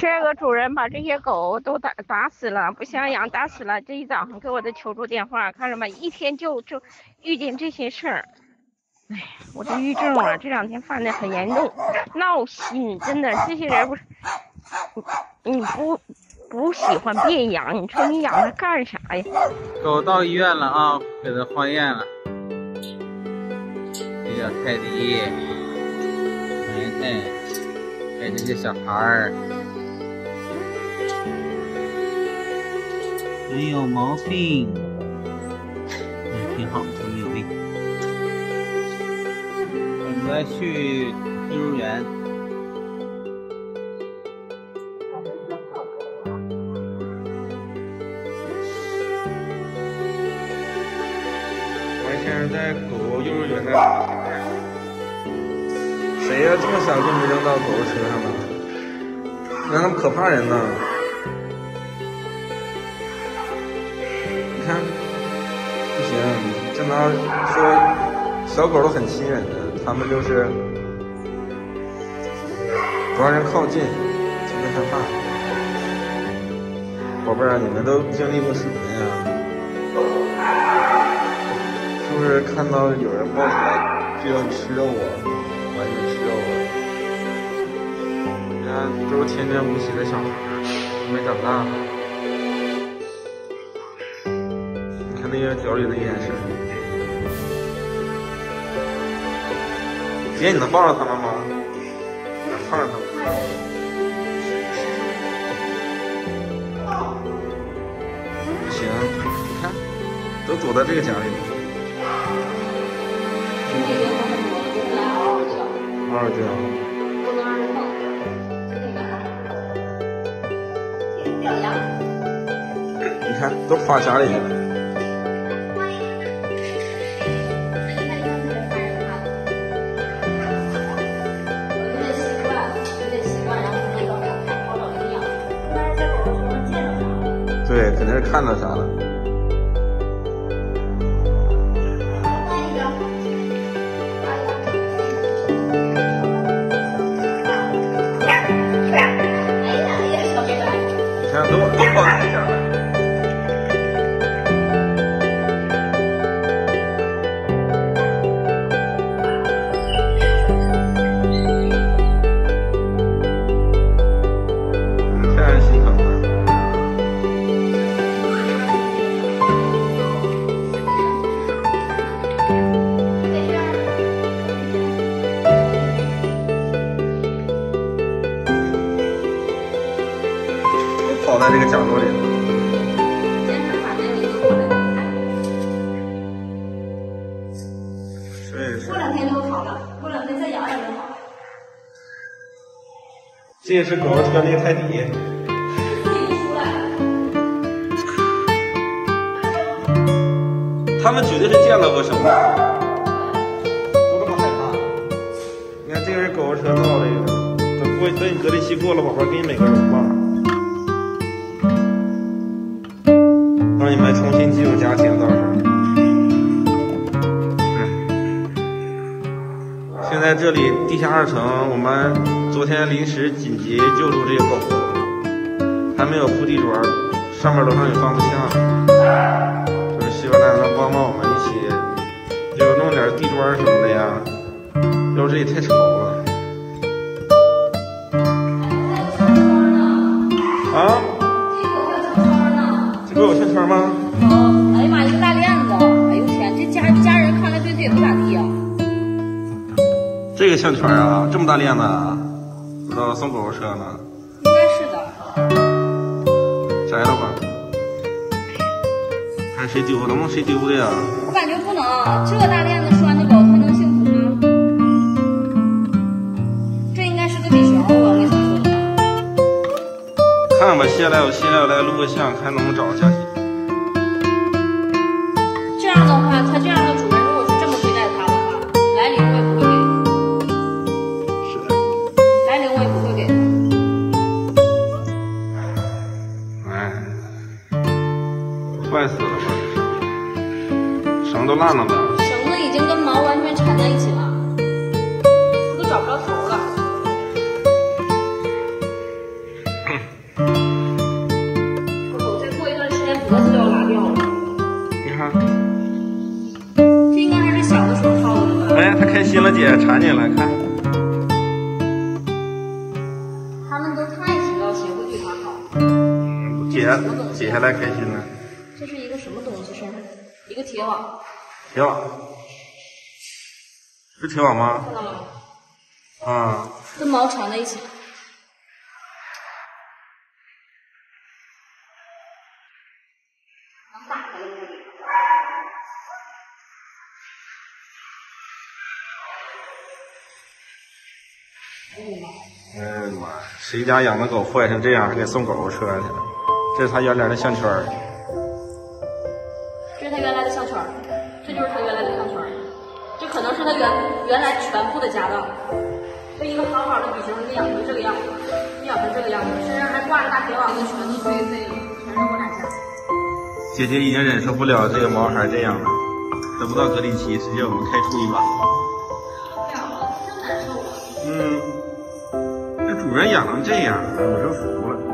这个主人把这些狗都打死了，不想养，打死了。这一早上给我的求助电话，看着吧，一天就遇见这些事儿。哎，我的抑郁症啊，这两天犯得很严重，闹心，真的。这些人不是你不喜欢别养，你说你养它干啥呀？狗到医院了啊，给它化验了。这叫泰迪，还有这些小孩儿，没有毛病，挺好，都没有病。准备去幼儿园。我现在在狗幼儿园呢。谁要这么小就没扔到狗身上呢？那么可怕人呢？你看，不行，正常说小狗都很亲人的，他们就是不让人靠近，就会害怕。宝贝儿，你们都经历过什么呀？是不是看到有人抱起来就要你吃肉啊？完全吃肉了，人家都是天真无邪的小孩，没长大。你看那些表里的眼神，姐，你能抱着他们吗？能抱着他们？不行，你看，都躲在这个家里了。二舅，你看都趴家里去了。对，肯定是看到啥了。在这个角落里，过两天就好了，过两天再养养就好了。这也是狗狗穿那个泰迪。他们绝对是见到过什么，都这么害怕。你看，这个是狗狗车造的，等你隔离期过了，宝宝给你每个人吧。让你们重新进入家庭，到时候。现在这里地下2层，我们昨天临时紧急救助这个狗狗，还没有铺地砖，上面楼上也放不下，就是希望大家能帮帮我们一起，就弄点地砖什么的呀，要不这里太吵了。啊？会有圈圈吗？有，哎呀妈，一个大链子！哎呦天，这家人看来对这也不咋地啊。这个项圈啊，这么大链子，不知道送狗狗车呢？应该是的。摘了吧。看谁丢，能不能谁丢的呀？我感觉不能，这个大链子拴的狗，它能幸福吗？这应该是个米熊，我给它说的。看吧，我下来录个像，看能不能找下。坏死了吧！绳都烂了吧？绳子已经跟毛完全缠在一起了，都找不着头了。口再过一段时间脖子就要拉掉了。你看，这应该还是小的时候掏的吧？哎，他开心了，姐缠你了，看。他们都太知道谁会对他好。解下来开心了。这是一个什么东西？是一个铁网。铁网。是铁网吗？看到了吗？啊。跟毛缠在一起。 哎呀妈！谁家养的狗坏成这样，还给送狗狗车去了？这是他原来的项圈儿，这是他原来的项圈儿，这就是他原来的项圈儿，这可能是他原来全部的家当。这一个好好的女生给养成这个样子，给养成这个样子，身上还挂着大铁网子，全都颓废了，全是我俩家。姐姐已经忍受不了这个毛孩这样了，等不到格里奇，直接我们开除一把。哎呀，真难受啊！嗯。主人养成这样，我就服了。